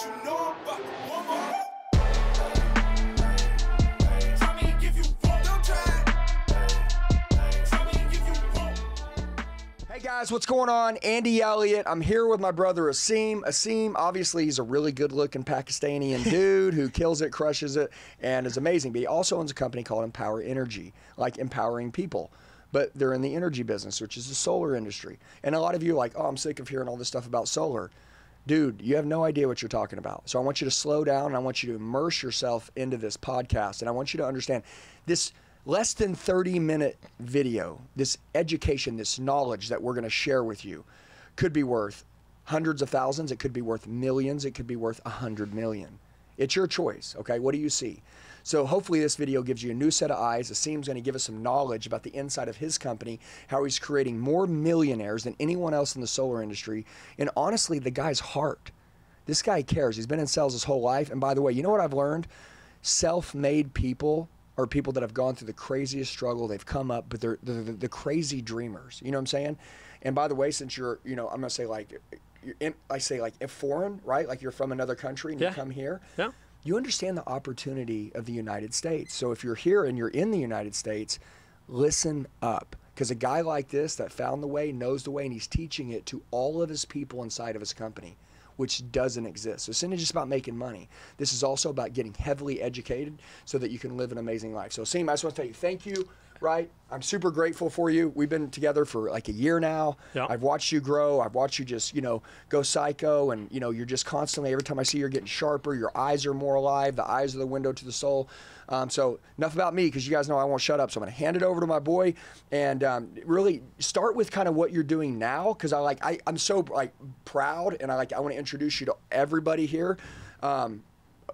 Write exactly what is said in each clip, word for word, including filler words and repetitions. what you know about one more. Hey guys, what's going on? Andy Elliott. I'm here with my brother Asim. Asim, obviously, he's a really good-looking Pakistani dude who kills it, crushes it, and is amazing. But he also owns a company called Empower Energy, like empowering people. But they're in the energy business, which is the solar industry. And a lot of you are like, oh, I'm sick of hearing all this stuff about solar. Dude, you have no idea what you're talking about. So I want you to slow down, and I want you to immerse yourself into this podcast. And I want you to understand this less than thirty minute video, this education, this knowledge that we're going to share with you could be worth hundreds of thousands. It could be worth millions. It could be worth a hundred million. It's your choice. Okay. What do you see? So hopefully this video gives you a new set of eyes. Asim's going to give us some knowledge about the inside of his company, how he's creating more millionaires than anyone else in the solar industry. And honestly, the guy's heart, this guy cares. He's been in sales his whole life. And by the way, you know what I've learned? Self-made people are people that have gone through the craziest struggle. They've come up, but they're, they're the, the crazy dreamers. You know what I'm saying? And by the way, since you're, you know, I'm going to say like, you're in, I say like if foreign, right? Like you're from another country and yeah. you come here. Yeah. You understand the opportunity of the United States. So if you're here and you're in the United States, listen up. Because a guy like this that found the way, knows the way, and he's teaching it to all of his people inside of his company, which doesn't exist. So it's not just about making money. This is also about getting heavily educated so that you can live an amazing life. So Asim, I just want to tell you, thank you, right? I'm super grateful for you. We've been together for like a year now. Yeah. I've watched you grow. I've watched you just, you know, go psycho. And, you know, you're just constantly, every time I see you, you're getting sharper. Your eyes are more alive. The eyes are the window to the soul. Um, so enough about me, because you guys know I won't shut up. So I'm going to hand it over to my boy and um, really start with kind of what you're doing now. Because I like, I, I'm so like proud and I like, I want to introduce you to everybody here. Um,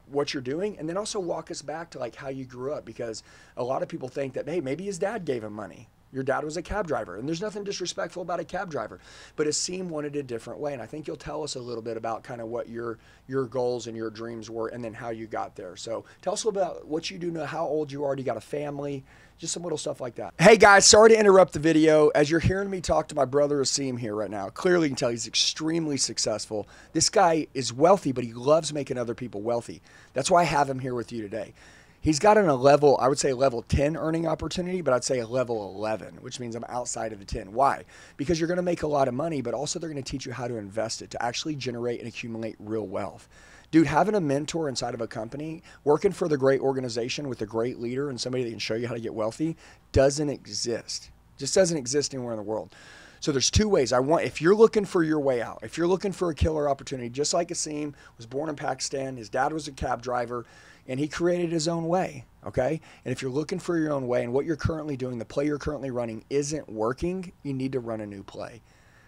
what you're doing, and then also walk us back to like how you grew up, because a lot of people think that, hey, maybe his dad gave him money. Your dad was a cab driver, and there's nothing disrespectful about a cab driver, but Asim wanted a different way. And I think you'll tell us a little bit about kind of what your your goals and your dreams were, and then how you got there. So tell us a little bit about what you do know, how old you are, you got a family, just some little stuff like that. Hey guys, sorry to interrupt the video. As you're hearing me talk to my brother Asim here right now, clearly you can tell he's extremely successful. This guy is wealthy, but he loves making other people wealthy. That's why I have him here with you today. He's got on a level, I would say level ten earning opportunity, but I'd say a level eleven, which means I'm outside of the ten. Why? Because you're going to make a lot of money, but also they're going to teach you how to invest it, to actually generate and accumulate real wealth. Dude, having a mentor inside of a company, working for the great organization with a great leader and somebody that can show you how to get wealthy doesn't exist. Just doesn't exist anywhere in the world. So there's two ways. I want, if you're looking for your way out, if you're looking for a killer opportunity, just like Asim was born in Pakistan, his dad was a cab driver, and he created his own way, okay? And if you're looking for your own way and what you're currently doing, the play you're currently running isn't working, you need to run a new play.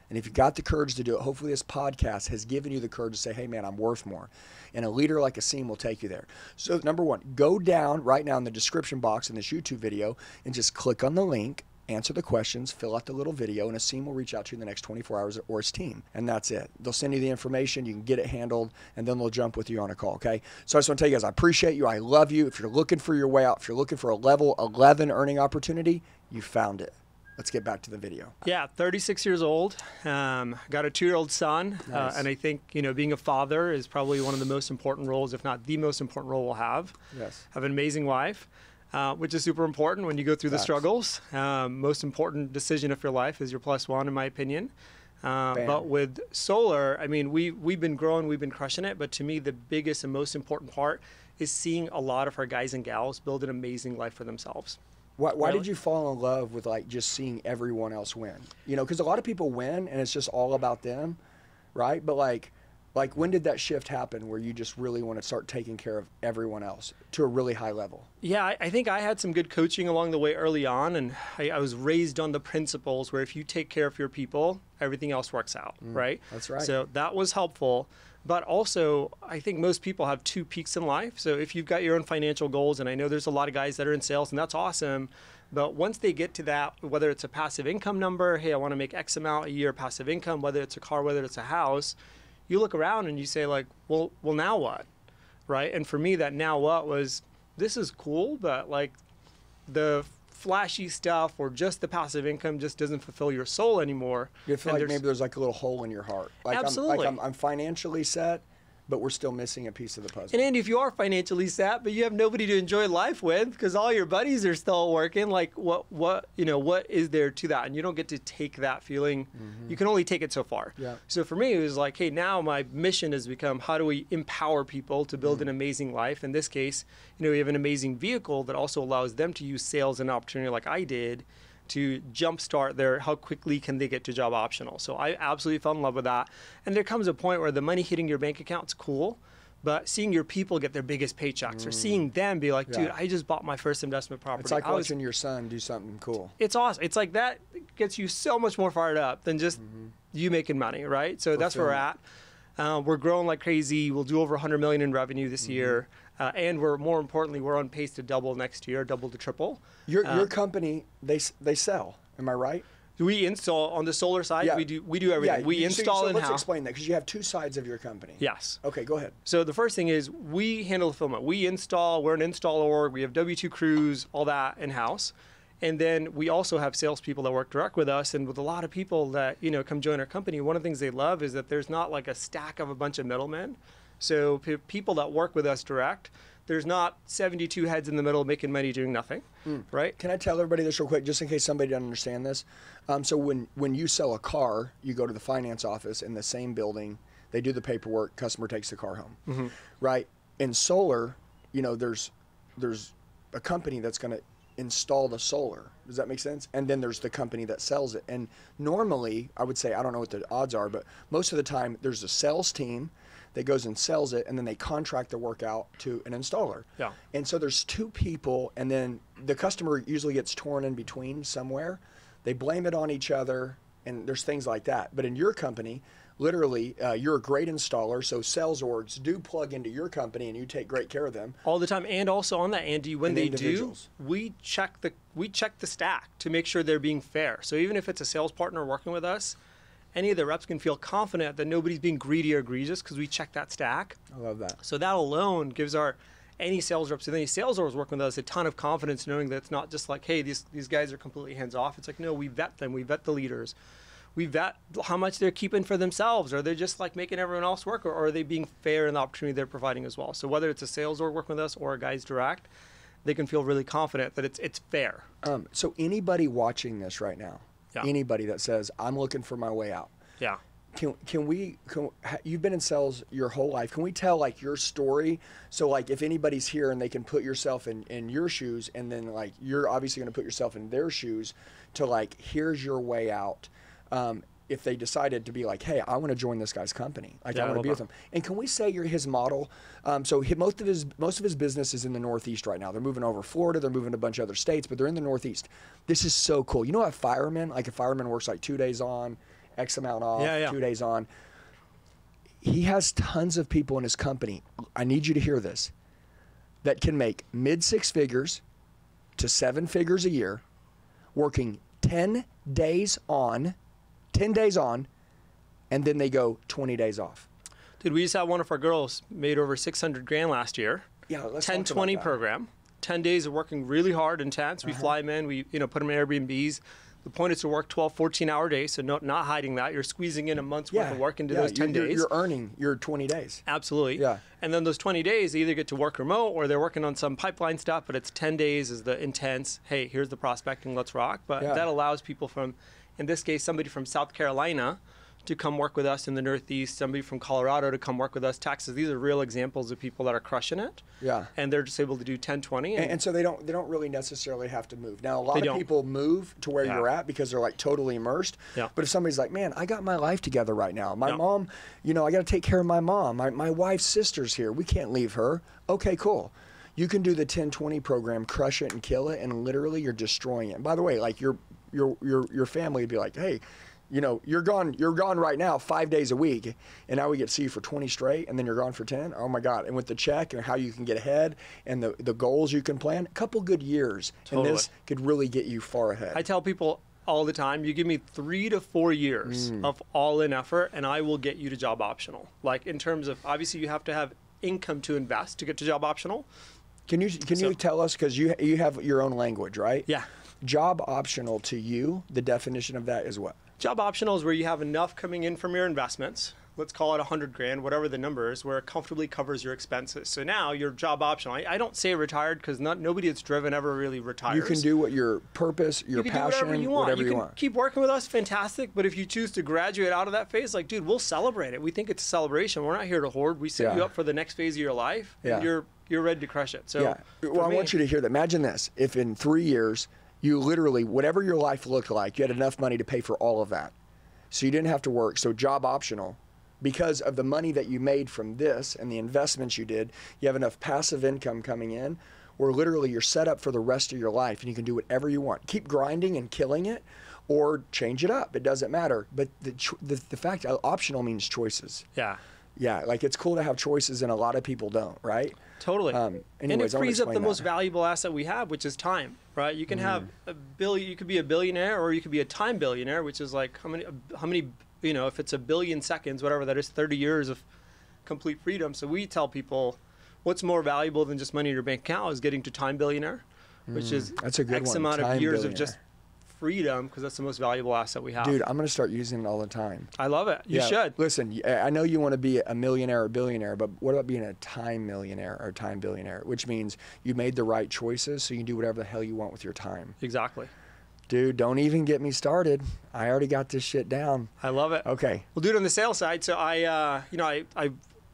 And if you've got the courage to do it, hopefully this podcast has given you the courage to say, hey man, I'm worth more. And a leader like Asim will take you there. So number one, go down right now in the description box in this YouTube video and just click on the link, answer the questions, fill out the little video, and Asim will reach out to you in the next twenty-four hours or his team. And that's it. They'll send you the information, you can get it handled, and then they'll jump with you on a call, okay? So I just want to tell you guys, I appreciate you, I love you. If you're looking for your way out, if you're looking for a level eleven earning opportunity, you found it. Let's get back to the video. Yeah, thirty-six years old, um, got a two-year-old son, nice. uh, and I think, you know, being a father is probably one of the most important roles, if not the most important role we'll have. Yes. Have an amazing wife. Uh, which is super important when you go through Facts. The struggles. Um, most important decision of your life is your plus one, in my opinion. Uh, but with solar, I mean, we, we've been growing, we've been crushing it. But to me, the biggest and most important part is seeing a lot of our guys and gals build an amazing life for themselves. Why, why really? Did you fall in love with like just seeing everyone else win? You know, because a lot of people win and it's just all about them, right? But like, like when did that shift happen where you just really want to start taking care of everyone else to a really high level? Yeah, I, I think I had some good coaching along the way early on, and I, I was raised on the principles where if you take care of your people, everything else works out, mm, right? That's right. So that was helpful. But also, I think most people have two peaks in life. So if you've got your own financial goals, and I know there's a lot of guys that are in sales, and that's awesome. But once they get to that, whether it's a passive income number, hey, I want to make X amount a year passive income, whether it's a car, whether it's a house, you look around and you say like, well, well, now what, right? And for me, that now what was, this is cool, but like the flashy stuff or just the passive income just doesn't fulfill your soul anymore. You feel and like there's, maybe there's like a little hole in your heart. Like absolutely. I'm, like I'm, I'm financially set, but we're still missing a piece of the puzzle. And Andy, if you are financially sat, but you have nobody to enjoy life with because all your buddies are still working, like what, what, you know, what is there to that? And you don't get to take that feeling. Mm-hmm. You can only take it so far. Yeah. So for me, it was like, hey, now my mission has become, how do we empower people to build mm-hmm. an amazing life? In this case, you know, we have an amazing vehicle that also allows them to use sales and opportunity like I did to jumpstart their, how quickly can they get to job optional? So I absolutely fell in love with that. And there comes a point where the money hitting your bank account's cool, but seeing your people get their biggest paychecks mm. or seeing them be like, dude, yeah. I just bought my first investment property. It's like I watching was, your son do something cool. It's awesome. It's like that gets you so much more fired up than just mm-hmm. you making money, right? So For that's sure. where we're at. Uh, we're growing like crazy. We'll do over one hundred million in revenue this mm-hmm. year. Uh, and we're, more importantly, we're on pace to double next year, double to triple. Your uh, your company, they they sell. Am I right? We install on the solar side. Yeah. We do we do everything. Yeah. We so, install so in-house. Let's explain that because you have two sides of your company. Yes. Okay, go ahead. So the first thing is we handle the fulfillment. We install. We're an installer org. We have W two crews, all that in-house, and then we also have salespeople that work direct with us. And with a lot of people that you know come join our company, one of the things they love is that there's not like a stack of a bunch of middlemen. So p people that work with us direct, there's not seventy-two heads in the middle making money doing nothing, mm. right? Can I tell everybody this real quick, just in case somebody doesn't understand this? Um, so when, when you sell a car, you go to the finance office in the same building, they do the paperwork, customer takes the car home, mm-hmm. right? In solar, you know, there's, there's a company that's gonna install the solar. Does that make sense? And then there's the company that sells it. And normally, I would say, I don't know what the odds are, but most of the time there's a sales team that goes and sells it, and then they contract the work out to an installer. Yeah. And so there's two people, and then the customer usually gets torn in between somewhere. They blame it on each other, and there's things like that. But in your company, literally, uh, you're a great installer, so sales orgs do plug into your company, and you take great care of them. All the time, and also on that, Andy, when and they do, we check the we check the stack to make sure they're being fair. So even if it's a sales partner working with us, any of the reps can feel confident that nobody's being greedy or egregious because we check that stack. I love that. So that alone gives our any sales reps and any sales reps working with us a ton of confidence, knowing that it's not just like, hey, these these guys are completely hands off. It's like, no, we vet them. We vet the leaders. We vet how much they're keeping for themselves. Are they just like making everyone else work, or are they being fair in the opportunity they're providing as well? So whether it's a sales org working with us or a guys direct, they can feel really confident that it's it's fair. Um, so anybody watching this right now. Yeah. Anybody that says I'm looking for my way out, yeah, can can we? Can, you've been in sales your whole life. Can we tell like your story? So like if anybody's here and they can put yourself in in your shoes, and then like you're obviously going to put yourself in their shoes to like here's your way out. Um, if they decided to be like, hey, I want to join this guy's company, like yeah, I want to be with him. And can we say you're his model? Um, so he, most of his most of his business is in the Northeast right now. They're moving over Florida, they're moving to a bunch of other states, but they're in the Northeast. This is so cool. You know what fireman, like a fireman works like two days on, X amount off, yeah, yeah. two days on. He has tons of people in his company, I need you to hear this, that can make mid six figures to seven figures a year, working ten days on, ten days on, and then they go twenty days off. Dude, we just had one of our girls made over six hundred grand last year. Yeah, let's talk about that. ten twenty program, ten days of working really hard, intense. We uh-huh. fly them in, we you know, put them in Airbnbs. The point is to work twelve, fourteen hour days, so no, not hiding that. You're squeezing in a month's yeah. worth of work into yeah, those ten you're, days. You're earning your twenty days. Absolutely. Yeah. And then those twenty days, they either get to work remote or they're working on some pipeline stuff, but it's ten days is the intense, hey, here's the prospecting, let's rock. But yeah. that allows people from, in this case, somebody from South Carolina to come work with us in the Northeast, somebody from Colorado to come work with us, Texas. These are real examples of people that are crushing it. Yeah. And they're just able to do ten, twenty. And, and, and so they don't they don't really necessarily have to move. Now, a lot of don't. people move to where yeah. you're at because they're like totally immersed. Yeah. But if somebody's like, man, I got my life together right now. My yeah. mom, you know, I got to take care of my mom. My, my wife's sister's here. We can't leave her. Okay, cool. You can do the ten twenty program, crush it and kill it, and literally you're destroying it. And by the way, like you're your your your family would be like, hey, you know, you're gone you're gone right now five days a week, and now we get to see you for twenty straight, and then you're gone for ten. Oh my God. And with the check and how you can get ahead and the the goals you can plan, a couple good years totally. and this could really get you far ahead. I tell people all the time, you give me three to four years mm. of all in effort and I will get you to job optional. Like in terms of, obviously you have to have income to invest to get to job optional. Can you can so, you tell us, because you you have your own language, right? Yeah. Job optional to you, the definition of that is what? Job optional is where you have enough coming in from your investments let's call it a hundred grand, whatever the number is, where it comfortably covers your expenses. So now your job optional. I, I don't say retired because not nobody that's driven ever really retires. You can do what your purpose, your you passion, whatever you want. Whatever you, you can want. Keep working with us, fantastic. But if you choose to graduate out of that phase, like, dude, we'll celebrate it. We think it's a celebration. We're not here to hoard. We set yeah. you up for the next phase of your life. Yeah. And you're you're ready to crush it. So yeah. Well, I me, want you to hear that. Imagine this: if in three years you literally, whatever your life looked like, you had enough money to pay for all of that. So you didn't have to work. So job optional, because of the money that you made from this and the investments you did, you have enough passive income coming in where literally you're set up for the rest of your life and you can do whatever you want. Keep grinding and killing it or change it up. It doesn't matter. But the the, the fact optional means choices. Yeah. Yeah, like it's cool to have choices and a lot of people don't, right? Totally. Um, anyways, and it frees up the that. most valuable asset we have, which is time, right? You can mm. have a billion, you could be a billionaire or you could be a time billionaire, which is like how many, how many, you know, if it's a billion seconds, whatever that is, thirty years of complete freedom. So we tell people what's more valuable than just money in your bank account is getting to time billionaire, mm. which is that's a good X one. amount time of years of just freedom, because that's the most valuable asset we have. Dude, I'm gonna start using it all the time. I love it. You yeah. should. Listen, I know you want to be a millionaire or billionaire, but what about being a time millionaire or time billionaire, which means you made the right choices so you can do whatever the hell you want with your time. Exactly. Dude, don't even get me started. I already got this shit down. I love it. Okay. Well, dude, on the sales side, so I, uh, you know, I, I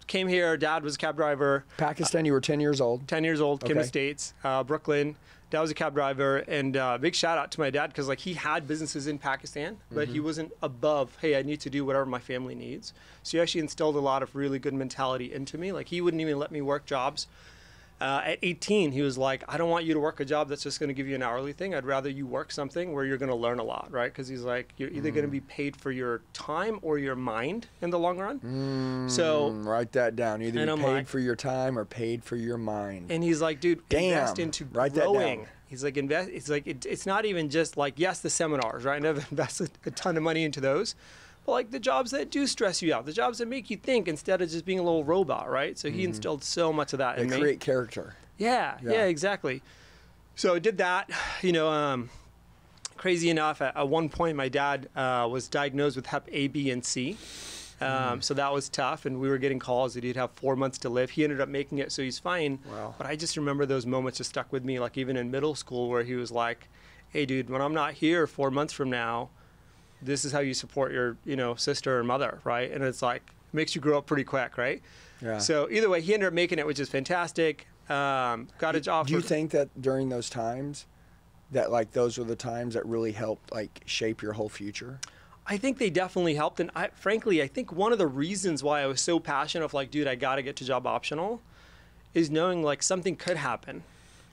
came here. Dad was a cab driver. Pakistan, you were ten years old. ten years old, came okay. to the States, uh, Brooklyn. Dad was a cab driver, and uh, big shout out to my dad, because like he had businesses in Pakistan, but mm-hmm. he wasn't above, hey, I need to do whatever my family needs. So he actually instilled a lot of really good mentality into me. Like he wouldn't even let me work jobs. Uh, at eighteen, he was like, I don't want you to work a job that's just going to give you an hourly thing. I'd rather you work something where you're going to learn a lot, right? Because he's like, you're either mm. going to be paid for your time or your mind in the long run. Mm, so write that down. Either you're paid like, for your time or paid for your mind. And he's like, dude, Damn, invest into growing. Write that down. He's like, invest. It's like it, it's not even just like, yes, the seminars, right? And I've invested a ton of money into those. But like the jobs that do stress you out, the jobs that make you think instead of just being a little robot, right? So he mm-hmm. instilled so much of that they in me. They create character. Yeah, yeah, yeah, exactly. So I did that, you know, um, crazy enough, at, at one point my dad uh, was diagnosed with hep A, B, and C. Um, mm. So that was tough, and we were getting calls that he'd have four months to live. He ended up making it, so he's fine. Wow. But I just remember those moments just stuck with me, like even in middle school where he was like, hey, dude, when I'm not here four months from now, this is how you support your, you know, sister or mother, right? And it's like, makes you grow up pretty quick, right? Yeah. So either way, he ended up making it, which is fantastic. Um, got a job. Do you think that during those times, that like those were the times that really helped like shape your whole future? I think they definitely helped. And I, frankly, I think one of the reasons why I was so passionate of like, dude, I got to get to job optional is knowing like something could happen.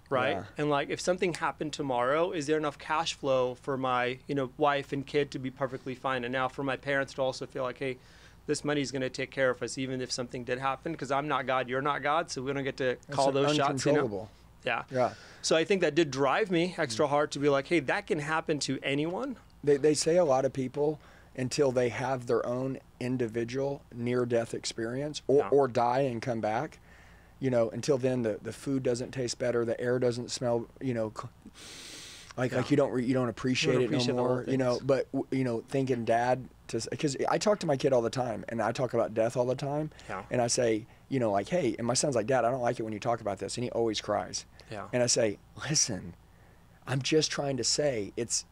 Right. Yeah. And like, if something happened tomorrow, is there enough cash flow for my, you know, wife and kid to be perfectly fine? And now for my parents to also feel like, hey, this money is going to take care of us, even if something did happen, because I'm not God, you're not God. So we don't get to call those shots. You know? Yeah. Yeah. So I think that did drive me extra hard to be like, hey, that can happen to anyone. They, they say a lot of people until they have their own individual near death experience or, no. or die and come back. You know, until then, the, the food doesn't taste better, the air doesn't smell, you know, like yeah. like you don't re, you don't appreciate, you don't appreciate it no more, you know. But you know, thinking dad to, because I talk to my kid all the time, and I talk about death all the time, yeah. and I say, you know, like, hey, and my son's like, Dad, I don't like it when you talk about this, and he always cries. Yeah. And I say, listen, I'm just trying to say it's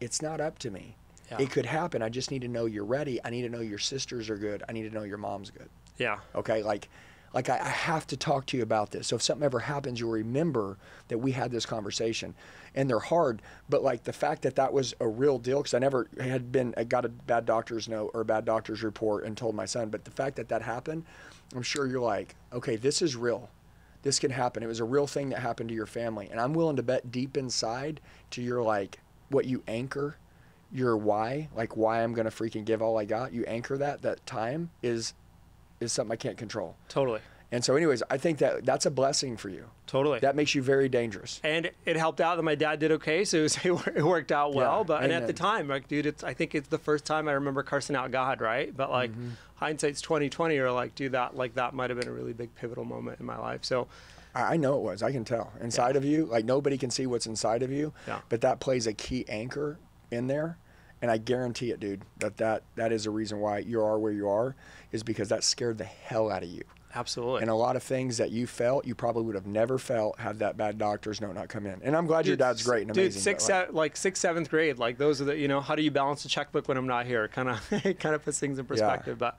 it's not up to me. Yeah. It could happen. I just need to know you're ready. I need to know your sisters are good. I need to know your mom's good. Yeah. Okay. Like. Like, I, I have to talk to you about this. So if something ever happens, you'll remember that we had this conversation. And they're hard, but like the fact that that was a real deal, because I never had been, I got a bad doctor's note or a bad doctor's report and told my son, but the fact that that happened, I'm sure you're like, okay, this is real. This can happen. It was a real thing that happened to your family. And I'm willing to bet deep inside to your like, what you anchor, your why, like why I'm going to freaking give all I got, you anchor that, that time is is something I can't control. Totally. And so anyways, I think that that's a blessing for you. Totally. That makes you very dangerous. And it helped out that my dad did okay, so it, was, it worked out well. Yeah, but and, and at the time, like, dude, it's, I think it's the first time I remember cursing out God, right? But like mm-hmm. hindsight's twenty twenty, or like, dude, that like that might have been a really big pivotal moment in my life. So I know it was. I can tell. Inside yeah. of you, like nobody can see what's inside of you, yeah. but that plays a key anchor in there. And I guarantee it, dude, that that, that is a reason why you are where you are, is because that scared the hell out of you. Absolutely. And a lot of things that you felt, you probably would have never felt had that bad doctor's note not come in. And I'm glad dude, your dad's great and amazing. Dude, sixth, like, like sixth, seventh grade, like those are the, you know, how do you balance the checkbook when I'm not here? Kind of, it kind of puts things in perspective. Yeah. But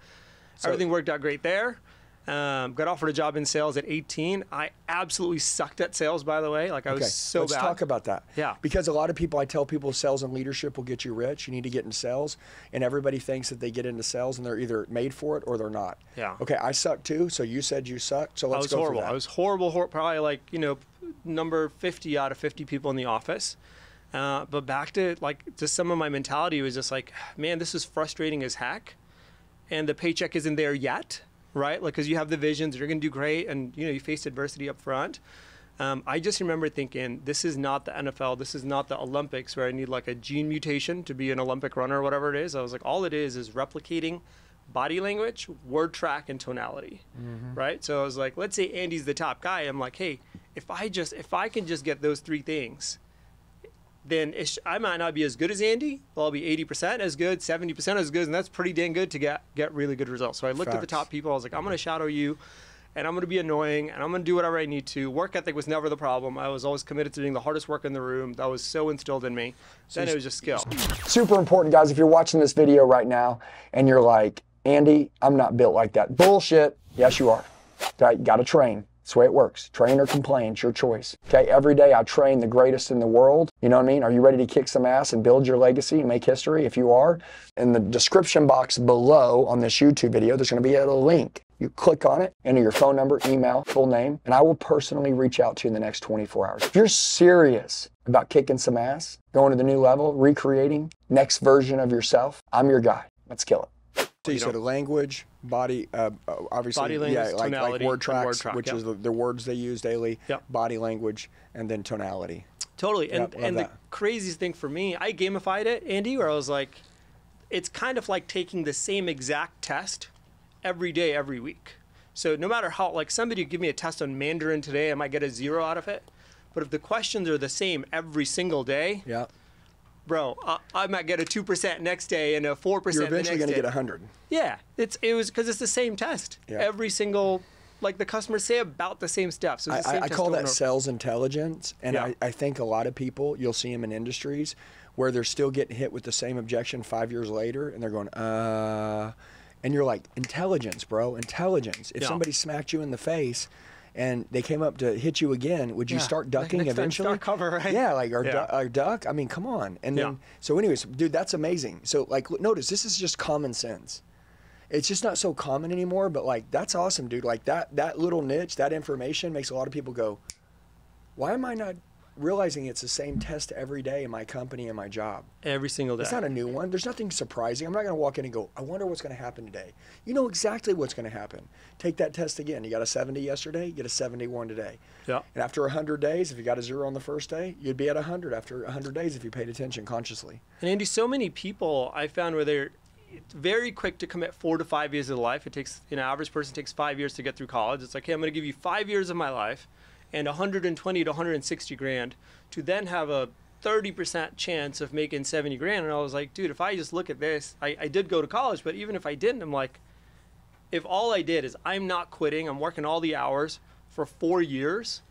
so, everything worked out great there. Um, got offered a job in sales at eighteen. I absolutely sucked at sales, by the way. Like I okay. was so Let's bad. Let's talk about that. Yeah. Because a lot of people, I tell people sales and leadership will get you rich. You need to get into sales. And everybody thinks that they get into sales and they're either made for it or they're not. Yeah. Okay, I sucked too. So you said you sucked. So let's I was go horrible. That. I was horrible, hor probably like, you know, number fifty out of fifty people in the office. Uh, but back to like, just some of my mentality was just like, man, this is frustrating as heck. And the paycheck isn't there yet. Right, like because you have the visions, you're going to do great, and you know you faced adversity up front. Um, I just remember thinking, this is not the N F L, this is not the Olympics where I need like a gene mutation to be an Olympic runner or whatever it is. I was like, all it is is replicating body language, word track, and tonality. Mm-hmm. Right, so I was like, let's say Andy's the top guy. I'm like, hey, if I just if I can just get those three things, then it I might not be as good as Andy. But I'll be eighty percent as good, seventy percent as good, and that's pretty dang good to get get really good results. So I looked Facts. At the top people. I was like, I'm going to shadow you, and I'm going to be annoying, and I'm going to do whatever I need to. Work ethic was never the problem. I was always committed to doing the hardest work in the room. That was so instilled in me. So then it was just skill. Super important, guys. If you're watching this video right now and you're like, Andy, I'm not built like that. Bullshit. Yes, you are. Okay, you got to train. That's the way it works. Train or complain, it's your choice. Okay, every day I train the greatest in the world. You know what I mean? Are you ready to kick some ass and build your legacy and make history? If you are, in the description box below on this YouTube video, there's gonna be a link. You click on it, enter your phone number, email, full name, and I will personally reach out to you in the next twenty-four hours. If you're serious about kicking some ass, going to the new level, recreating, next version of yourself, I'm your guy. Let's kill it. So you said language, body, uh, obviously, body language, yeah, like, tonality, like word tracks, word track, which yeah. is the, the words they use daily, yep. body language, and then tonality. Totally. Yep, and and that. The craziest thing for me, I gamified it, Andy, where I was like, it's kind of like taking the same exact test every day, every week. So no matter how, like somebody give me a test on Mandarin today, I might get a zero out of it. But if the questions are the same every single day, yeah. Bro, I, I might get a two percent next day and a four percent. You're eventually going to get a hundred. Yeah, it's it was because it's the same test. Yeah. Every single, like the customers say about the same stuff. So I, same I call that sales intelligence, and yeah. I, I think a lot of people you'll see them in industries where they're still getting hit with the same objection five years later, and they're going, uh, and you're like, intelligence, bro, intelligence. If yeah. somebody smacked you in the face. And they came up to hit you again. Would you yeah. start ducking Next eventually? Start cover, right? Yeah, like our, yeah. Du our duck. I mean, come on. And yeah. then, so, anyways, dude, that's amazing. So, like, notice this is just common sense. It's just not so common anymore. But like, that's awesome, dude. Like that that little niche, that information makes a lot of people go, "Why am I not realizing it's the same test every day in my company and my job? Every single day. It's not a new one. There's nothing surprising. I'm not going to walk in and go, I wonder what's going to happen today. You know exactly what's going to happen. Take that test again. You got a seventy yesterday, you get a seventy-one today. Yeah. And after one hundred days, if you got a zero on the first day, you'd be at one hundred after one hundred days if you paid attention consciously. And Andy, so many people I found where they're very quick to commit four to five years of life. It takes, you know, average person takes five years to get through college. It's like, hey, I'm going to give you five years of my life. And one hundred twenty to one hundred sixty grand to then have a thirty percent chance of making seventy grand. And I was like, dude, if I just look at this, I, I did go to college, but even if I didn't, I'm like, if all I did is I'm not quitting, I'm working all the hours for four years,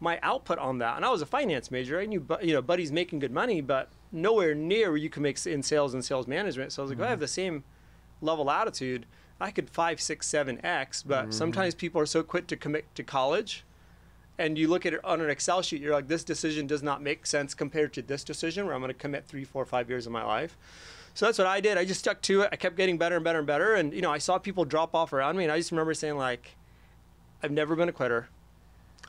my output on that, and I was a finance major, I knew, you know, buddy's making good money, but nowhere near where you can make in sales and sales management. So I was like, mm-hmm. well, I have the same level attitude. I could five, six, seven X, but mm-hmm. sometimes people are so quick to commit to college. And you look at it on an Excel sheet, you're like, this decision does not make sense compared to this decision where I'm going to commit three, four, five years of my life. So that's what I did. I just stuck to it. I kept getting better and better and better. And, you know, I saw people drop off around me. And I just remember saying, like, I've never been a quitter.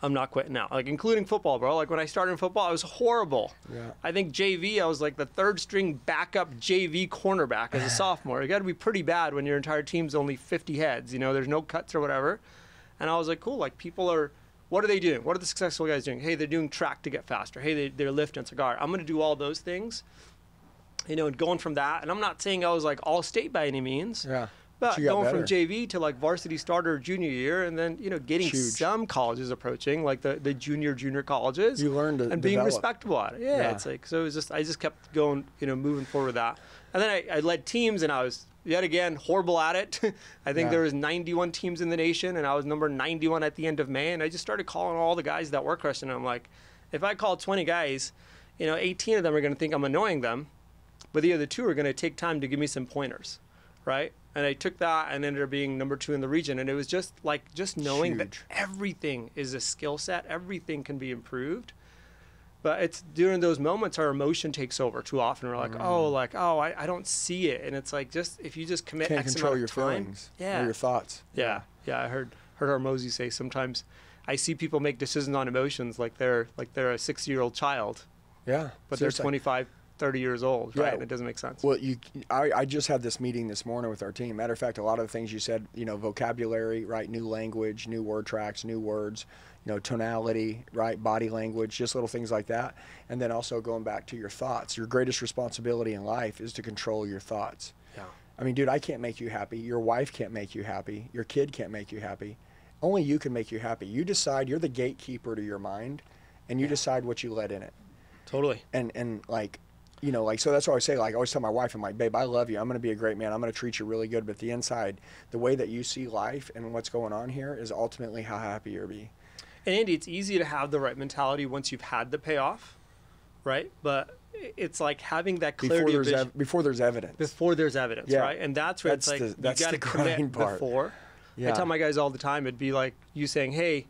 I'm not quitting now. Like, including football, bro. Like, when I started in football, I was horrible. Yeah. I think J V, I was like the third string backup J V cornerback as a sophomore. You got to be pretty bad when your entire team's only fifty heads. You know, there's no cuts or whatever. And I was like, cool. Like, people are... What are they doing? What are the successful guys doing? Hey, they're doing track to get faster. Hey, they, they're lifting. It's like, all right, I'm going to do all those things, you know, and going from that. And I'm not saying I was like all state by any means, yeah. But going better. from J V to like varsity starter junior year, and then you know getting Huge. some colleges approaching like the, the junior junior colleges. You learned to and develop. being respectable at it. Yeah, yeah, it's like so. It was just I just kept going, you know, moving forward with that. And then I, I led teams, and I was yet again horrible at it. I think yeah. there was ninety-one teams in the nation, and I was number ninety-one at the end of May. And I just started calling all the guys that were crushing. And I'm like, if I call twenty guys, you know, eighteen of them are going to think I'm annoying them, but the other two are going to take time to give me some pointers, right? And I took that and ended up being number two in the region. And it was just like, just knowing Huge. that everything is a skill set, everything can be improved. But it's during those moments our emotion takes over too often. We're like, mm. oh, like, oh, I, I don't see it. And it's like, just if you just commit Can't X amount of time. control your feelings yeah. or your thoughts. Yeah. Yeah. I heard, heard Hormozy say sometimes I see people make decisions on emotions like they're, like they're a six-year-old child. Yeah. But seriously. They're twenty-five, thirty years old, right? Yeah. And it doesn't make sense. Well, you, I, I just had this meeting this morning with our team. Matter of fact, a lot of the things you said, you know, vocabulary, right? New language, new word tracks, new words, you know, tonality, right? Body language, just little things like that. And then also going back to your thoughts, your greatest responsibility in life is to control your thoughts. Yeah. I mean, dude, I can't make you happy. Your wife can't make you happy. Your kid can't make you happy. Only you can make you happy. You decide, you're the gatekeeper to your mind, and you yeah. decide what you let in it. Totally. And, and like, you know, like, so that's what I always say. Like, I always tell my wife, I'm like, babe, I love you. I'm going to be a great man. I'm going to treat you really good. But the inside, the way that you see life and what's going on here is ultimately how happy you'll be. And Andy, it's easy to have the right mentality once you've had the payoff, right? But it's like having that clarity before there's, of vision, ev before there's evidence. Before there's evidence, yeah. right? And that's where that's it's like, the, that's you got to commit part. before. Yeah. I tell my guys all the time, it'd be like you saying, hey,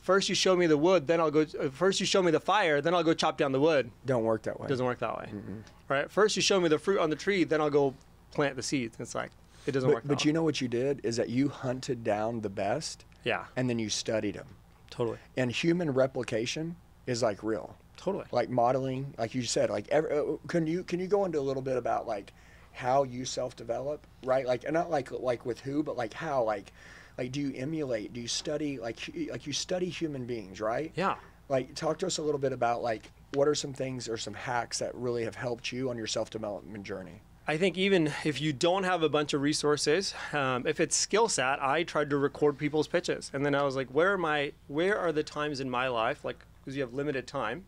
first you show me the wood, then I'll go, first you show me the fire, then I'll go chop down the wood. Don't work that way. Doesn't work that way. Mm-hmm. Right? First you show me the fruit on the tree, then I'll go plant the seeds. It's like, it doesn't but, work that but way. But you know what you did is that you hunted down the best. Yeah. And then you studied them. Totally. And human replication is like real. Totally. Like modeling, like you said, like, every, can you, can you go into a little bit about like how you self-develop, right? Like, and not like, like with who, but like how, like, Like, do you emulate? Do you study, like, like you study human beings, right? Yeah. Like, talk to us a little bit about, like, what are some things or some hacks that really have helped you on your self-development journey? I think even if you don't have a bunch of resources, um, if it's skill set, I tried to record people's pitches. And then I was like, where am I, where are the times in my life, like, because you have limited time.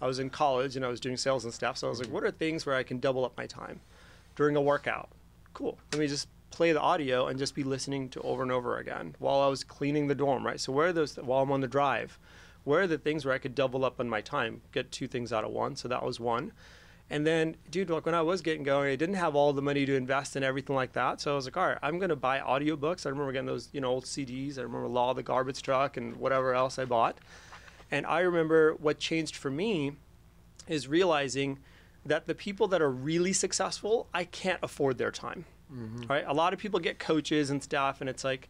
I was in college and I was doing sales and stuff. So I was like, what are things where I can double up my time during a workout? Cool. Let me just play the audio and just be listening to over and over again while I was cleaning the dorm, right? So where are those, while I'm on the drive, where are the things where I could double up on my time, get two things out of one? So that was one. And then, dude, like when I was getting going, I didn't have all the money to invest in everything like that. So I was like, all right, I'm going to buy audiobooks. I remember getting those, you know, old C Ds. I remember Law of the Garbage Truck and whatever else I bought. And I remember what changed for me is realizing that the people that are really successful, I can't afford their time. Mm-hmm. Right? A lot of people get coaches and stuff, and it's like,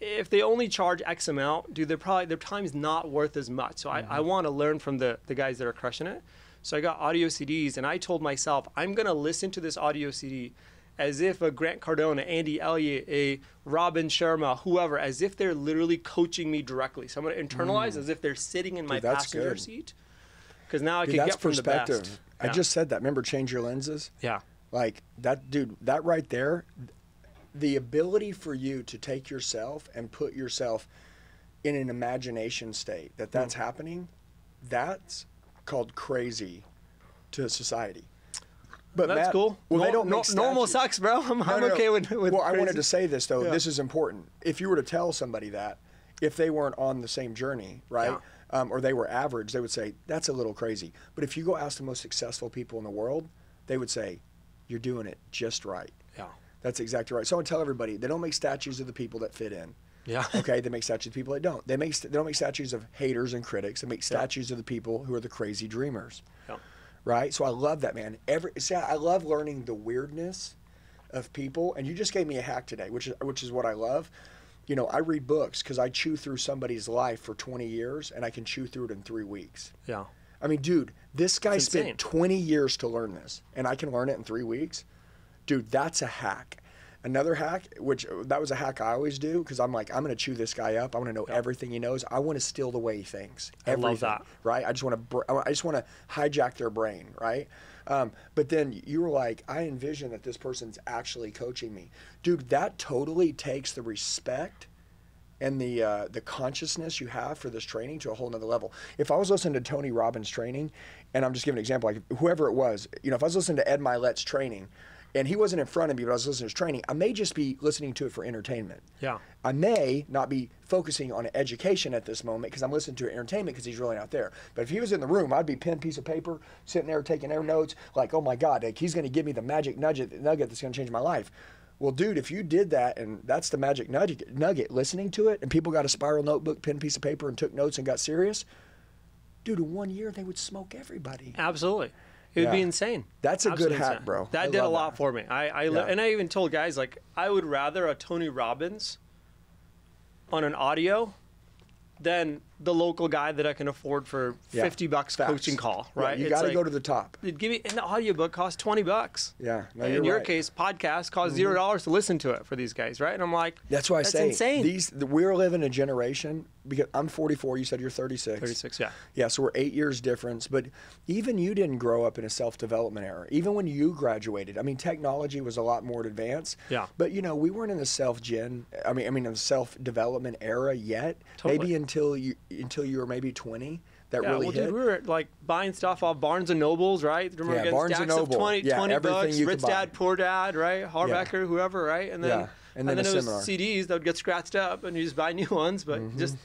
if they only charge X amount, dude, they're probably, their time's not worth as much. So mm-hmm. I, I want to learn from the, the guys that are crushing it. So I got audio C Ds, and I told myself, I'm going to listen to this audio C D as if a Grant Cardone, Andy Elliott, a Robin Sharma, whoever, as if they're literally coaching me directly. So I'm going to internalize mm. as if they're sitting in dude, my passenger good. seat. Because now I dude, can get from the best. I yeah. just said that. Remember, change your lenses? Yeah. Like that, dude, that right there, the ability for you to take yourself and put yourself in an imagination state that that's mm-hmm. happening, that's called crazy to society. But that's Matt, cool. Well, no, they don't no, make normal sucks, bro. I'm, no, I'm no, okay no. with, with Well, crazy. I wanted to say this though. Yeah. This is important. If you were to tell somebody that, if they weren't on the same journey, right? Yeah. Um, or they were average, they would say, that's a little crazy. But if you go ask the most successful people in the world, they would say, you're doing it just right. Yeah. That's exactly right. So I tell everybody, they don't make statues of the people that fit in. Yeah. Okay, they make statues of people that don't. They make they don't make statues of haters and critics. They make statues yeah. of the people who are the crazy dreamers. Yeah. Right? So I love that, man. Every see, I love learning the weirdness of people, and you just gave me a hack today, which is which is what I love. You know, I read books cuz I chew through somebody's life for twenty years and I can chew through it in three weeks. Yeah. I mean, dude, this guy spent twenty years to learn this, and I can learn it in three weeks. Dude, that's a hack. Another hack, which that was a hack I always do, because I'm like, I'm going to chew this guy up. I want to know yep. everything he knows. I want to steal the way he thinks. Everything, I love that. Right? I just want to, I just want to hijack their brain, right? Um, but then you were like, I envision that this person's actually coaching me. Dude, that totally takes the respect and the uh, the consciousness you have for this training to a whole nother level. If I was listening to Tony Robbins' training, and I'm just giving an example, like whoever it was, you know, if I was listening to Ed Milet's training, and he wasn't in front of me, but I was listening to his training, I may just be listening to it for entertainment. Yeah. I may not be focusing on education at this moment because I'm listening to entertainment because he's really not there. But if he was in the room, I'd be pen, piece of paper, sitting there taking air notes, like, oh my God, like, he's gonna give me the magic nugget, nugget that's gonna change my life. Well, dude, if you did that, and that's the magic nugget, nugget, listening to it, and people got a spiral notebook, pen, piece of paper, and took notes and got serious, dude, in one year, they would smoke everybody. Absolutely. It would yeah. be insane. That's a Absolutely good hack, bro. That I did a lot that. for me. I, I yeah. And I even told guys, like, I would rather a Tony Robbins on an audio than the local guy that I can afford for yeah. fifty bucks Facts. coaching call, right? Yeah, you got to like, go to the top. It'd give me, and the audiobook costs twenty bucks. Yeah. No, in your right. case, podcast costs mm-hmm. zero dollars to listen to it for these guys, right? And I'm like, that's why I that's say insane. These, we're living a generation, because I'm forty-four, you said you're thirty-six. thirty-six, yeah. Yeah, so we're eight years difference. But even you didn't grow up in a self-development era. Even when you graduated, I mean, technology was a lot more advanced. Yeah. But, you know, we weren't in the self-gen, I mean, I mean, in the self-development era yet. Totally. Maybe until you... until you were maybe twenty, that yeah, really well, hit. Dude, we were like buying stuff off Barnes and Nobles, right? Remember yeah, Barnes and Noble. twenty, yeah, twenty bucks, rich dad, poor dad, right? Harbecker, yeah. whoever, right? And then, yeah. and then, and then it was C Ds that would get scratched up, and you just buy new ones. But mm-hmm. just,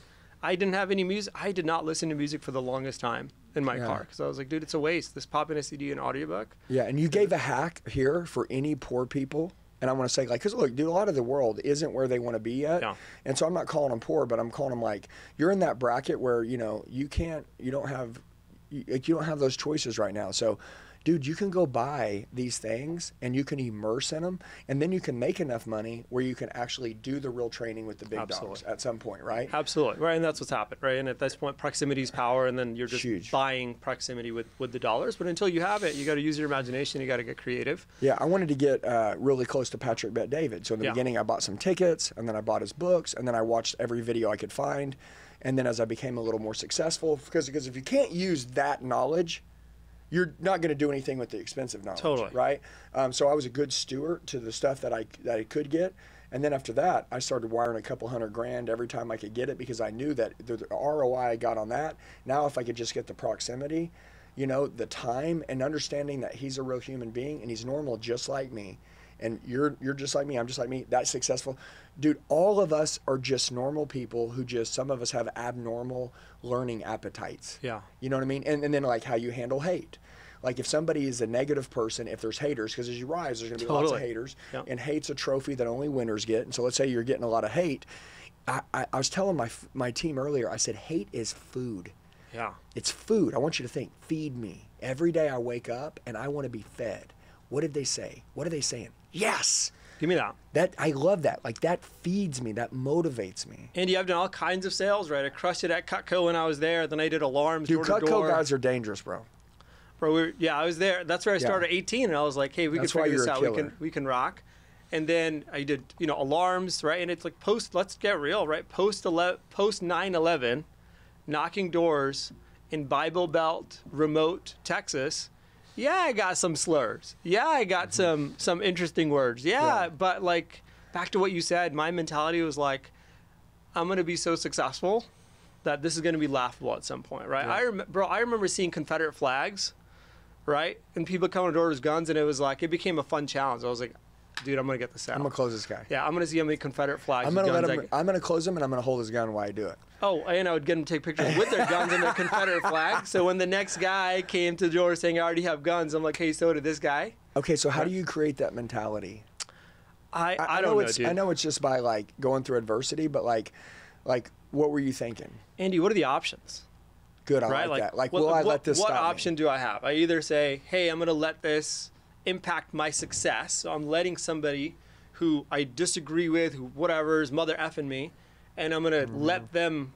I didn't have any music. I did not listen to music for the longest time in my yeah. car because I was like, dude, it's a waste. This popping a C D and audiobook. Yeah, and you gave a hack here for any poor people. And I want to say, like, because look, dude, a lot of the world isn't where they want to be yet. No. And so I'm not calling them poor, but I'm calling them like, you're in that bracket where, you know, you can't, you don't have, you, like, you don't have those choices right now. So, dude, you can go buy these things and you can immerse in them. And then you can make enough money where you can actually do the real training with the big Absolutely. dogs at some point, right? Absolutely. Right. And that's what's happened, right? And at this point, proximity is power. And then you're just Huge. buying proximity with, with the dollars. But until you have it, you got to use your imagination. You got to get creative. Yeah. I wanted to get uh, really close to Patrick Bet David. So in the yeah. beginning, I bought some tickets, and then I bought his books, and then I watched every video I could find. And then as I became a little more successful, because, because if you can't use that knowledge, you're not going to do anything with the expensive knowledge, totally. right? Um, so I was a good steward to the stuff that I that I could get, and then after that, I started wiring a couple hundred grand every time I could get it because I knew that the, the R O I I got on that. Now, if I could just get the proximity, you know, the time, and understanding that he's a real human being and he's normal just like me, and you're you're just like me, I'm just like me. That's successful, dude. All of us are just normal people who just some of us have abnormal learning appetites. Yeah, you know what I mean. And and then like how you handle hate. Like if somebody is a negative person, if there's haters, because as you rise, there's going to be totally. lots of haters, yeah. and hate's a trophy that only winners get. And so let's say you're getting a lot of hate. I, I, I was telling my my team earlier, I said, hate is food. Yeah. It's food. I want you to think, feed me. Every day I wake up and I want to be fed. What did they say? What are they saying? Yes. Give me that. That I love that. Like that feeds me. That motivates me. Andy, I've done all kinds of sales, right? I crushed it at Cutco when I was there. Then I did alarms. Dude, door Cutco to door. guys are dangerous, bro. Bro, we were, yeah, I was there. That's where I started at yeah. eighteen, and I was like, hey, we That's can figure this out. We can, we can rock. And then I did, you know, alarms, right? And it's like post. Let's get real, right? Post eleven, post nine eleven, knocking doors in Bible Belt, remote Texas. Yeah, I got some slurs. Yeah, I got mm-hmm. some some interesting words. Yeah, yeah, but like back to what you said, my mentality was like, I'm gonna be so successful that this is gonna be laughable at some point, right? Yeah. I rem bro, I remember seeing Confederate flags, right? And people coming to orders guns, and it was like it became a fun challenge. I was like, dude, I'm gonna get this out. I'm gonna close this guy. Yeah, I'm gonna see how many Confederate flags. I'm gonna guns let him. I'm gonna close him, and I'm gonna hold his gun while I do it. Oh, and I would get them to take pictures with their guns and their Confederate flag. So when the next guy came to the door saying, I already have guns, I'm like, hey, so did this guy. Okay, so how do you create that mentality? I, I, I don't know, it's, dude. I know it's just by, like, going through adversity, but, like, like what were you thinking? Andy, what are the options? Good, I right? like, like that. Like, what, will I what, let this What stop option me? do I have? I either say, hey, I'm going to let this impact my success. So I'm letting somebody who I disagree with, who whatever is mother effing me, and I'm going to mm-hmm. let them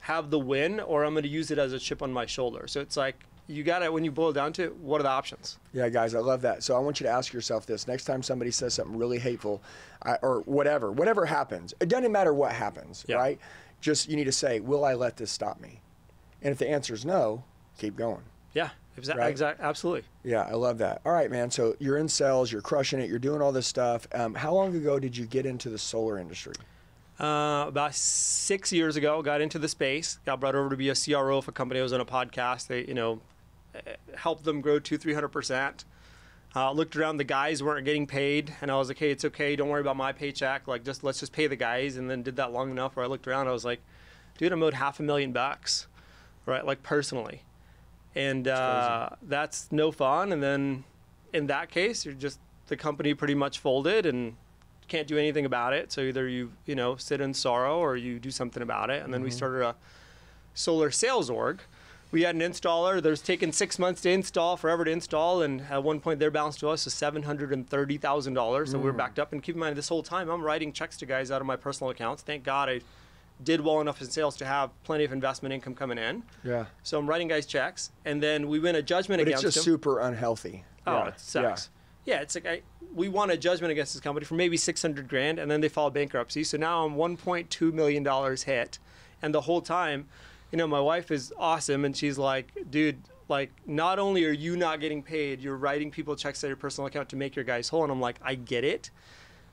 have the win, or I'm going to use it as a chip on my shoulder. So it's like, you got to, when you boil down to it, what are the options? Yeah, guys, I love that. So I want you to ask yourself this. Next time somebody says something really hateful I, or whatever, whatever happens, it doesn't matter what happens, yeah. right? Just you need to say, will I let this stop me? And if the answer is no, keep going. Yeah, exactly. Right? Exactly. Absolutely. Yeah, I love that. All right, man. So you're in sales, you're crushing it, you're doing all this stuff. Um, how long ago did you get into the solar industry? Uh, about six years ago, got into the space, got brought over to be a C R O for a company. I was on a podcast. They, you know, helped them grow two, three hundred percent. Uh, looked around, the guys weren't getting paid, and I was like, hey, it's okay, don't worry about my paycheck. Like, just let's just pay the guys. And then did that long enough where I looked around, I was like, dude, I'm owed half a million bucks, right? Like personally, and uh, that's no fun. And then in that case, you're just the company pretty much folded and can't do anything about it. So either you you know sit in sorrow or you do something about it. And then mm-hmm. we started a solar sales org. We had an installer that's taken six months to install, forever to install, and at one point their balance to us was seven hundred and thirty thousand dollars. So mm. we were backed up. And keep in mind, this whole time I'm writing checks to guys out of my personal accounts. Thank God I did well enough in sales to have plenty of investment income coming in. Yeah. So I'm writing guys checks, and then we win a judgment but against them. It's just them. super unhealthy. Oh, yeah. It sucks. Yeah. Yeah, it's like I, we won a judgment against this company for maybe six hundred grand, and then they filed bankruptcy. So now I'm one point two million dollars hit, and the whole time, you know, my wife is awesome, and she's like, dude, like, not only are you not getting paid, you're writing people checks at your personal account to make your guys whole. And I'm like, I get it,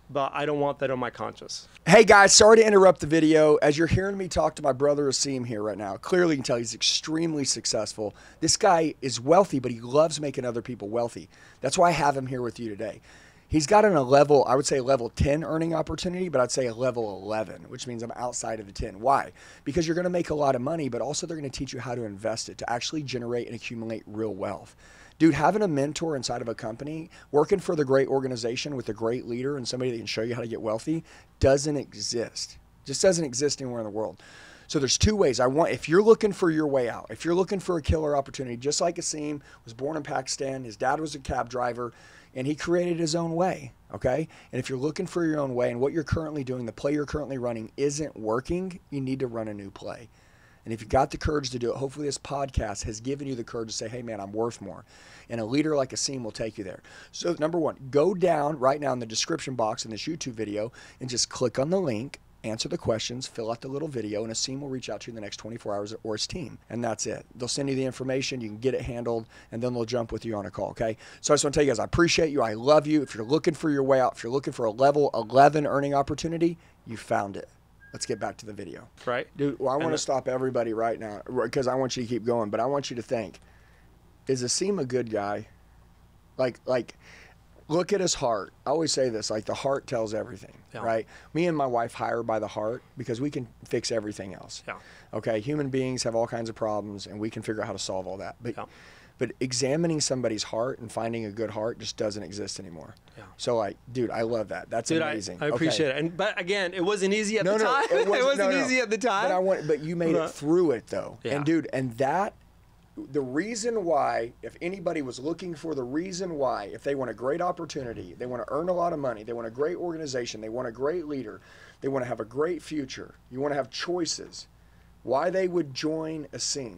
but I don't want that on my conscience. Hey guys, sorry to interrupt the video. As you're hearing me talk to my brother Asim here right now, clearly you can tell he's extremely successful. This guy is wealthy, but he loves making other people wealthy. That's why I have him here with you today. He's got an a level, I would say level ten earning opportunity, but I'd say a level eleven, which means I'm outside of the ten. Why? Because you're gonna make a lot of money, but also they're gonna teach you how to invest it to actually generate and accumulate real wealth. Dude, having a mentor inside of a company, working for the great organization with a great leader and somebody that can show you how to get wealthy doesn't exist. Just doesn't exist anywhere in the world. So there's two ways. I want, if you're looking for your way out, if you're looking for a killer opportunity, just like Asim was born in Pakistan, his dad was a cab driver, and he created his own way, okay? And if you're looking for your own way and what you're currently doing, the play you're currently running isn't working, you need to run a new play. And if you got the courage to do it, hopefully this podcast has given you the courage to say, hey man, I'm worth more. And a leader like Asim will take you there. So number one, go down right now in the description box in this YouTube video and just click on the link, answer the questions, fill out the little video, and Asim will reach out to you in the next twenty-four hours or his team. And that's it. They'll send you the information, you can get it handled, and then they'll jump with you on a call, okay? So I just want to tell you guys, I appreciate you, I love you. If you're looking for your way out, if you're looking for a level eleven earning opportunity, you found it. Let's get back to the video. Right. Dude, well, I want to stop everybody right now because I want you to keep going, but I want you to think, is Asim a good guy? Like, like, look at his heart. I always say this, like the heart tells everything, yeah. right? Me and my wife hire by the heart because we can fix everything else. Yeah. Okay, human beings have all kinds of problems and we can figure out how to solve all that. But, yeah. but examining somebody's heart and finding a good heart just doesn't exist anymore. Yeah. So like, dude, I love that. That's dude, amazing. I, I appreciate okay. it. And but again, it wasn't easy at no, the no, time. It wasn't, it wasn't no, no. easy at the time. But I want, but you made uh-huh. it through it though. Yeah. And dude, and that, the reason why, if anybody was looking for the reason why, if they want a great opportunity, they want to earn a lot of money, they want a great organization, they want a great leader, they want to have a great future, you want to have choices, why they would join Asim.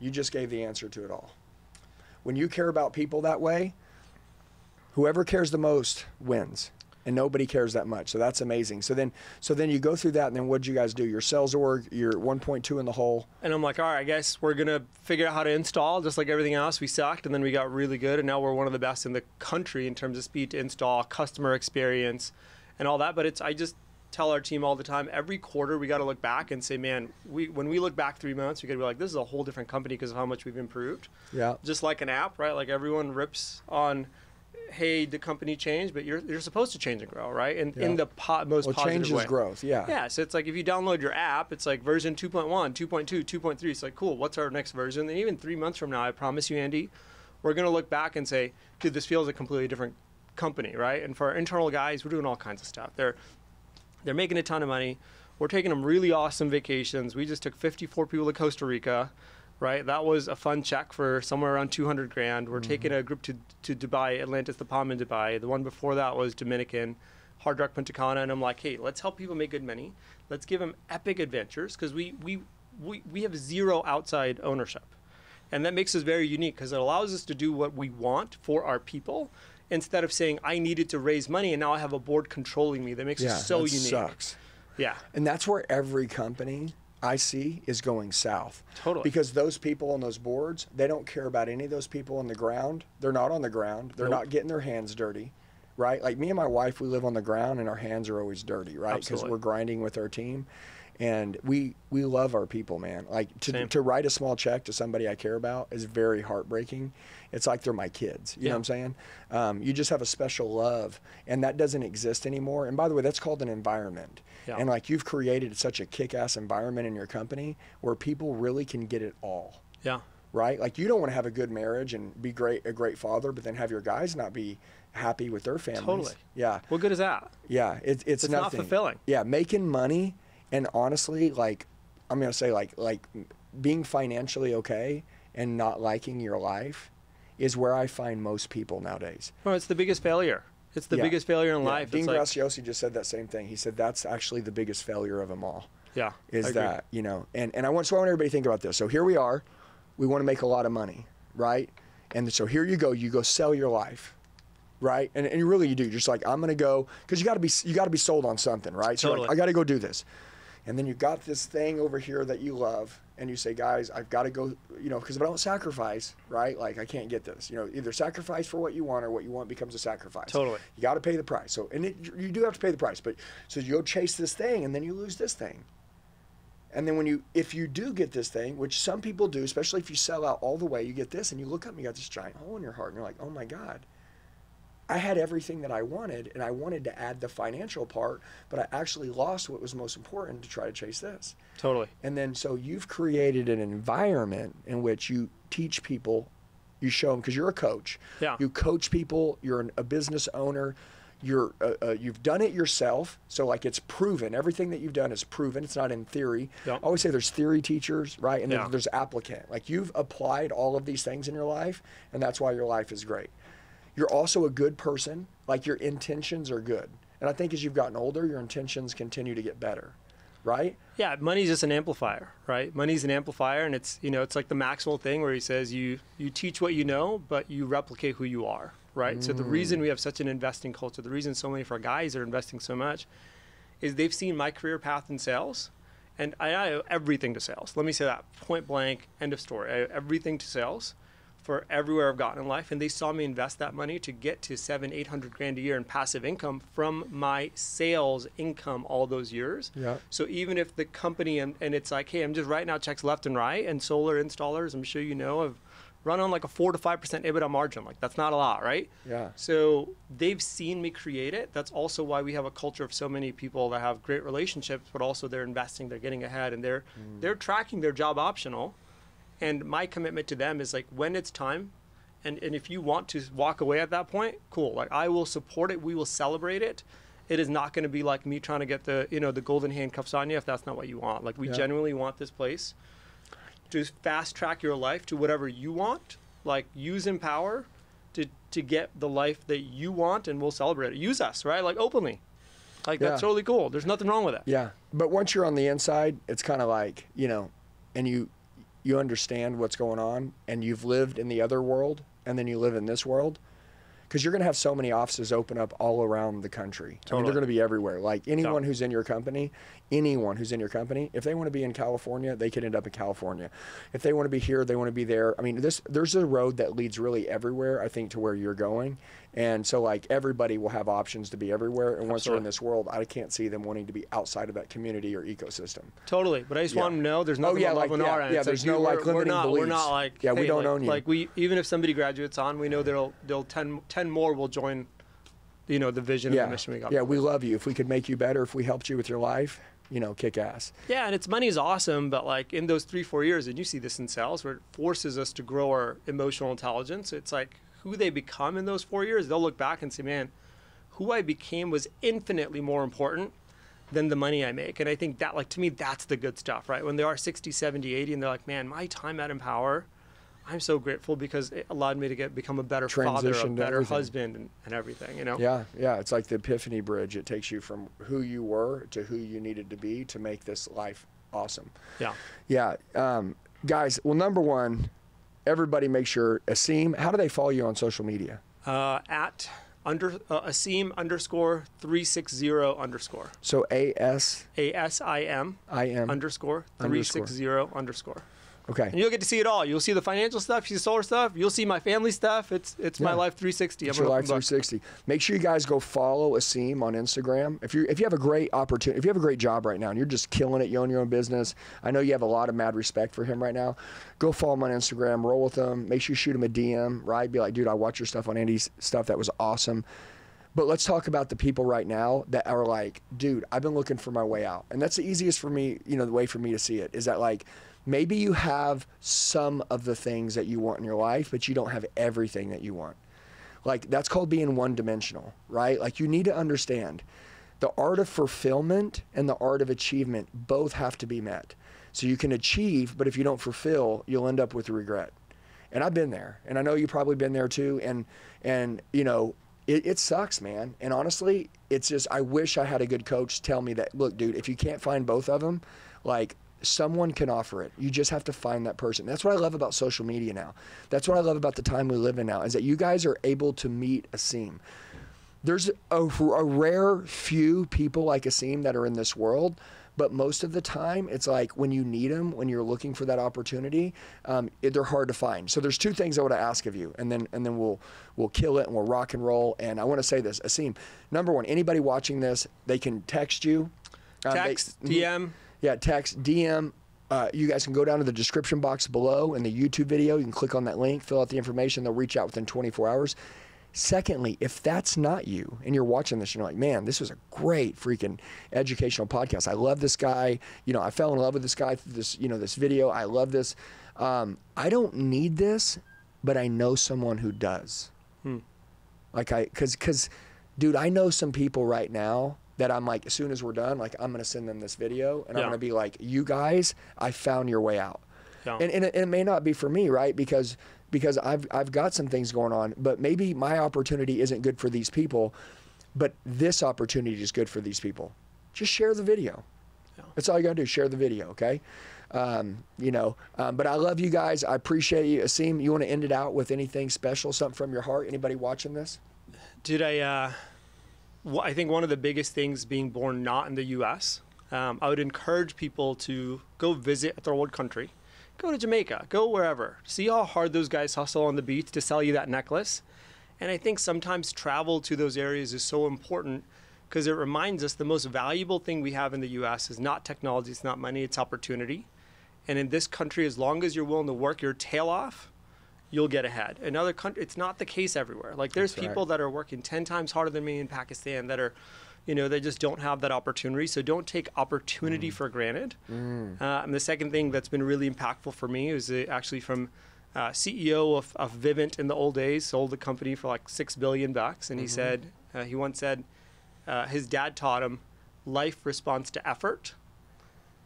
You just gave the answer to it all. When you care about people that way, whoever cares the most wins. And nobody cares that much, so that's amazing. So then, so then you go through that, and then what'd you guys do? Your sales org, your one point two in the hole. And I'm like, all right, I guess we're gonna figure out how to install, just like everything else. We sucked, and then we got really good, and now we're one of the best in the country in terms of speed to install, customer experience, and all that. But it's, I just tell our team all the time, every quarter we got to look back and say, man, we when we look back three months, we got to be like, this is a whole different company because of how much we've improved. Yeah. Just like an app, right? Like everyone rips on, hey, the company changed, but you're you're supposed to change and grow, right? And yeah. in the po most well, positive way. Change is growth, yeah. Yeah, so it's like if you download your app, it's like version two point one, two point two, two point three. It's like, cool, what's our next version? And even three months from now, I promise you, Andy, we're going to look back and say, dude, this feels a completely different company, right? And for our internal guys, we're doing all kinds of stuff. They're, they're making a ton of money. We're taking them really awesome vacations. We just took fifty-four people to Costa Rica. Right, that was a fun check for somewhere around two hundred grand. We're mm-hmm. taking a group to, to Dubai, Atlantis, the Palm in Dubai. The one before that was Dominican, Hard Rock, Punta Cana. And I'm like, hey, let's help people make good money. Let's give them epic adventures because we, we, we, we have zero outside ownership. And that makes us very unique because it allows us to do what we want for our people instead of saying, I needed to raise money and now I have a board controlling me. That makes yeah, us so that unique. Sucks. Yeah. And that's where every company I see is going south. Totally. Because those people on those boards, they don't care about any of those people on the ground. They're not on the ground. They're nope. not getting their hands dirty, right? Like me and my wife, we live on the ground and our hands are always dirty, right? Because we're grinding with our team. And we we love our people, man. Like to Same. to write a small check to somebody I care about is very heartbreaking. It's like they're my kids. You yeah. know what I'm saying? Um, you just have a special love, and that doesn't exist anymore. And by the way, that's called an environment. Yeah. And like you've created such a kick-ass environment in your company where people really can get it all. Yeah. Right? Like you don't want to have a good marriage and be great a great father, but then have your guys not be happy with their families. Totally. Yeah. What good is that? Yeah. It, it's it's nothing. Not fulfilling. Yeah. Making money. And honestly, like, I'm going to say like, like being financially okay and not liking your life is where I find most people nowadays. Well, it's the biggest failure. It's the yeah. biggest failure in yeah. life. Dean Graziosi like... just said that same thing. He said, that's actually the biggest failure of them all. Yeah. Is that, you know, and, and I want, so I want everybody to think about this. So here we are, we want to make a lot of money, right? And so here you go, you go sell your life. Right, and and really you do. You're just like, I'm gonna go, because you gotta be you gotta be sold on something, right? So totally. You're like, I gotta go do this, and then you got this thing over here that you love, and you say, guys, I've got to go, you know, because if I don't sacrifice, right? Like I can't get this, you know. Either sacrifice for what you want, or what you want becomes a sacrifice. Totally, you gotta pay the price. So and it, you do have to pay the price, but so you go chase this thing, and then you lose this thing, and then when you if you do get this thing, which some people do, especially if you sell out all the way, you get this, and you look up and you got this giant hole in your heart, and you're like, oh my God. I had everything that I wanted, and I wanted to add the financial part, but I actually lost what was most important to try to chase this. Totally. And then so you've created an environment in which you teach people, you show them, because you're a coach. Yeah. You coach people, you're an, a business owner, you're, uh, uh, you've done it yourself, so like it's proven. Everything that you've done is proven. It's not in theory. Yep. I always say there's theory teachers, right? And yeah. then there's applicant. Like you've applied all of these things in your life, and that's why your life is great. You're also a good person, like your intentions are good. And I think as you've gotten older, your intentions continue to get better, right? Yeah, money's just an amplifier, right? Money's an amplifier, and it's, you know, it's like the Maxwell thing where he says you, you teach what you know, but you replicate who you are, right? Mm. So the reason we have such an investing culture, the reason so many of our guys are investing so much is they've seen my career path in sales, and I owe everything to sales. Let me say that, point blank, end of story. I owe everything to sales. For everywhere I've gotten in life, and they saw me invest that money to get to seven, eight hundred grand a year in passive income from my sales income all those years. Yeah. So even if the company and, and it's like, hey, I'm just writing out checks left and right, and solar installers, I'm sure you know, have run on like a four to five percent EBITDA margin. Like that's not a lot, right? Yeah. So they've seen me create it. That's also why we have a culture of so many people that have great relationships, but also they're investing, they're getting ahead, and they're mm. they're tracking their job optional. And my commitment to them is like, when it's time, and, and if you want to walk away at that point, cool. Like I will support it. We will celebrate it. It is not going to be like me trying to get the, you know, the golden handcuffs on you if that's not what you want. Like we yeah. genuinely want this place to fast track your life to whatever you want. Like use Empower to, to get the life that you want, and we'll celebrate it. Use us, right? Like openly. Like yeah. that's totally cool. There's nothing wrong with that. Yeah. But once you're on the inside, it's kind of like, you know, and you... you understand what's going on, and you've lived in the other world, and then you live in this world, because you're going to have so many offices open up all around the country. Totally. I mean, they're going to be everywhere. Like anyone yeah. who's in your company, anyone who's in your company, if they want to be in California, they can end up in California. If they want to be here, they want to be there. I mean, this there's a road that leads really everywhere, I think, to where you're going. And so like everybody will have options to be everywhere. And once Absolutely. They're in this world, I can't see them wanting to be outside of that community or ecosystem. Totally. But I just yeah. want them to know there's nothing oh, yeah, like, on yeah, our end. Yeah, there's like, no like limiting we're not, beliefs. We're not like, yeah, hey, we don't like, own you. Like we, even if somebody graduates on, we know there'll, there'll ten, ten more will join, you know, the vision yeah. and the mission we got. Yeah, we love you. If we could make you better, if we helped you with your life, you know, kick ass. Yeah, and it's money is awesome, but like in those three, four years, and you see this in sales where it forces us to grow our emotional intelligence. It's like, who they become in those four years, they'll look back and say, man, who I became was infinitely more important than the money I make. And I think that, like, to me, that's the good stuff, right? When they are sixty, seventy, eighty, and they're like, man, my time at Empower, I'm so grateful because it allowed me to get become a better Transition father, a better everything. husband, and, and everything, you know? Yeah, yeah. It's like the epiphany bridge. It takes you from who you were to who you needed to be to make this life awesome. Yeah. Yeah. Um, guys, well, number one, everybody make sure, Asim, how do they follow you on social media? Uh, at under uh, Asim underscore three six zero underscore. So A S A S I M I M underscore three six zero underscore. Okay. And you'll get to see it all. You'll see the financial stuff, you see the solar stuff, you'll see my family stuff. It's it's yeah. my life three sixty. It's your life three sixty. Make sure you guys go follow Asim on Instagram. If you if you have a great opportunity, if you have a great job right now and you're just killing it, you own your own business. I know you have a lot of mad respect for him right now. Go follow him on Instagram, roll with him, make sure you shoot him a D M, right? Be like, dude, I watched your stuff on Andy's stuff. That was awesome. But let's talk about the people right now that are like, dude, I've been looking for my way out. And that's the easiest for me, you know, the way for me to see it is that like, maybe you have some of the things that you want in your life, but you don't have everything that you want. Like that's called being one dimensional, right? Like you need to understand the art of fulfillment and the art of achievement both have to be met. So you can achieve, but if you don't fulfill, you'll end up with regret. And I've been there, and I know you've probably been there too. And, and you know, it, it sucks, man. And honestly, it's just, I wish I had a good coach tell me that, look, dude, if you can't find both of them, like, someone can offer it. You just have to find that person. That's what I love about social media now. That's what I love about the time we live in now is that you guys are able to meet Asim. There's a, a rare few people like Asim that are in this world, but most of the time it's like when you need them, when you're looking for that opportunity, um, it, they're hard to find. So there's two things I want to ask of you, and then and then we'll we'll kill it and we'll rock and roll. And I want to say this, Asim. Number one, anybody watching this, they can text you, um, text, they, D M. Yeah, text, D M. Uh, you guys can go down to the description box below in the YouTube video. You can click on that link, fill out the information. They'll reach out within twenty-four hours. Secondly, if that's not you and you're watching this and you're like, man, this was a great freaking educational podcast. I love this guy. You know, I fell in love with this guy through this, you know, this video. I love this. Um, I don't need this, but I know someone who does. Hmm. Like I, cause, cause, dude, I know some people right now that I'm like, as soon as we're done, like I'm gonna send them this video and yeah. I'm gonna be like, you guys, I found your way out. Yeah. And, and, it, and it may not be for me, right? Because because I've, I've got some things going on, but maybe my opportunity isn't good for these people, but this opportunity is good for these people. Just share the video. Yeah. That's all you gotta do, share the video, okay? Um, you know, um, but I love you guys, I appreciate you. Asim, you wanna end it out with anything special, something from your heart? Anybody watching this? Did I, uh... I think one of the biggest things being born not in the U S, um, I would encourage people to go visit a third world country, go to Jamaica, go wherever, see how hard those guys hustle on the beach to sell you that necklace. And I think sometimes travel to those areas is so important because it reminds us the most valuable thing we have in the U S is not technology, it's not money, it's opportunity. And in this country, as long as you're willing to work your tail off, you'll get ahead. In other countries, it's not the case everywhere. Like there's That's people right. that are working ten times harder than me in Pakistan that are, you know, they just don't have that opportunity. So don't take opportunity mm. for granted. Mm. Uh, and the second thing that's been really impactful for me is actually from uh, C E O of, of Vivint in the old days, sold the company for like six billion bucks. And mm-hmm. he said, uh, he once said, uh, his dad taught him life responds to effort,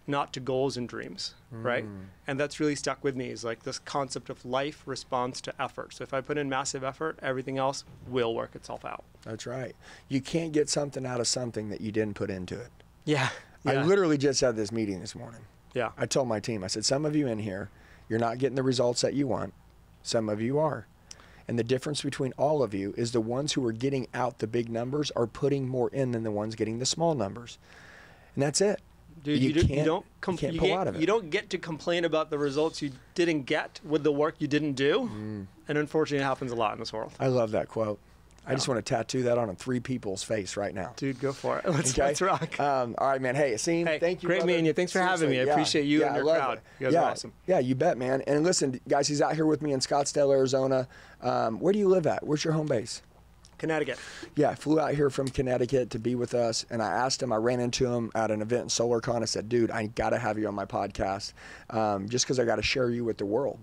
not to goals and dreams, right? Mm. And that's really stuck with me is like this concept of life responds to effort. So if I put in massive effort, everything else will work itself out. That's right. You can't get something out of something that you didn't put into it. Yeah. yeah. I literally just had this meeting this morning. Yeah. I told my team, I said, some of you in here, you're not getting the results that you want. Some of you are. And the difference between all of you is the ones who are getting out the big numbers are putting more in than the ones getting the small numbers. And that's it. Dude, you, you, do, can't, you don't you can't pull you out of it. You don't get to complain about the results you didn't get with the work you didn't do. Mm. And unfortunately, it happens a lot in this world. I love that quote. Yeah. I just want to tattoo that on three people's face right now. Dude, go for it. Let's, okay. let's rock. Um, all right, man. Hey, Asim, hey, thank you. Great brother. meeting you. Thanks for Seriously, having me. I yeah. appreciate you yeah, and your crowd. It. You guys yeah. are awesome. Yeah, you bet, man. And listen, guys, he's out here with me in Scottsdale, Arizona. Um, where do you live at? Where's your home base? Connecticut. Yeah, I flew out here from Connecticut to be with us, and I asked him, I ran into him at an event in SolarCon. I said, dude, I got to have you on my podcast um, just because I got to share you with the world.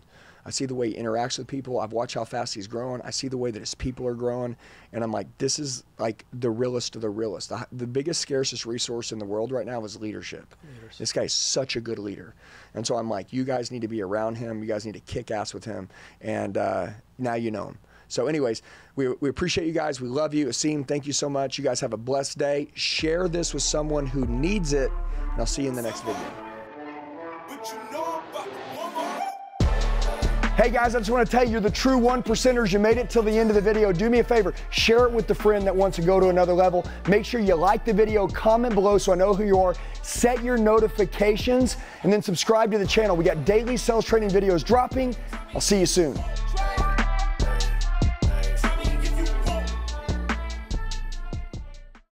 I see the way he interacts with people. I've watched how fast he's growing. I see the way that his people are growing, and I'm like, this is like the realest of the realest. The, the biggest, scarcest resource in the world right now is leadership. leadership. This guy is such a good leader. And so I'm like, you guys need to be around him. You guys need to kick ass with him, and uh, now you know him. So anyways, we, we appreciate you guys. We love you. Asim, thank you so much. You guys have a blessed day. Share this with someone who needs it, and I'll see you in the next video. Hey guys, I just want to tell you, you're the true one percenters. You made it till the end of the video. Do me a favor, share it with the friend that wants to go to another level. Make sure you like the video, comment below so I know who you are, set your notifications, and then subscribe to the channel. We got daily sales training videos dropping. I'll see you soon.